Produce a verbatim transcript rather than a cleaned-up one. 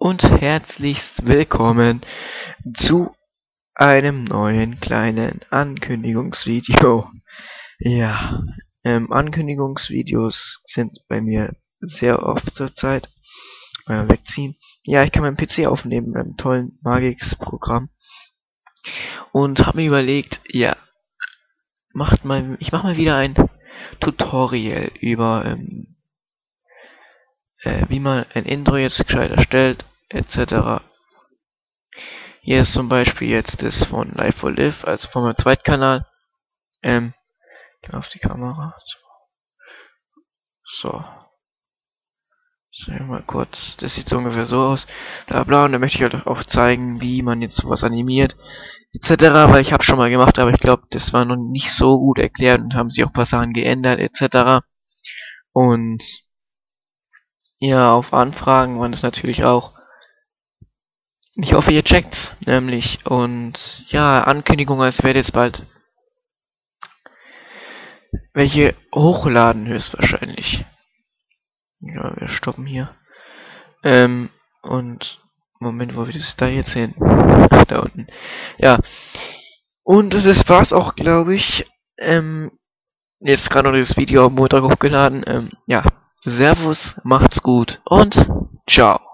Und herzlichst willkommen zu einem neuen kleinen Ankündigungsvideo. Ja, ähm, Ankündigungsvideos sind bei mir sehr oft zur Zeit. Äh, wegziehen. Ja, ich kann meinen P C aufnehmen mit einem tollen Magix-Programm. Und habe mir überlegt, ja, macht mal, ich mache mal wieder ein Tutorial über ähm, äh, wie man ein Intro jetzt gescheit erstellt, et cetera. Hier ist zum Beispiel jetzt das von Live for Live, also von meinem Zweitkanal. Ähm, auf die Kamera. So. So, mal kurz. Das sieht so ungefähr so aus. Bla bla. Und da möchte ich euch auch zeigen, wie man jetzt sowas animiert, et cetera. Weil ich habe schon mal gemacht, aber ich glaube, das war noch nicht so gut erklärt und haben sie auch ein paar Sachen geändert, et cetera. Und ja, auf Anfragen waren es natürlich auch. Ich hoffe, ihr checkt's, nämlich. Und ja, Ankündigung, es wird jetzt bald welche hochladen höchstwahrscheinlich. Ja, wir stoppen hier. Ähm, und Moment, wo wir das da jetzt sehen. Ach, da unten. Ja. Und das war's auch, glaube ich. Ähm, jetzt gerade noch dieses Video am Montag hochgeladen. Ähm, ja. Servus, macht's gut und ciao.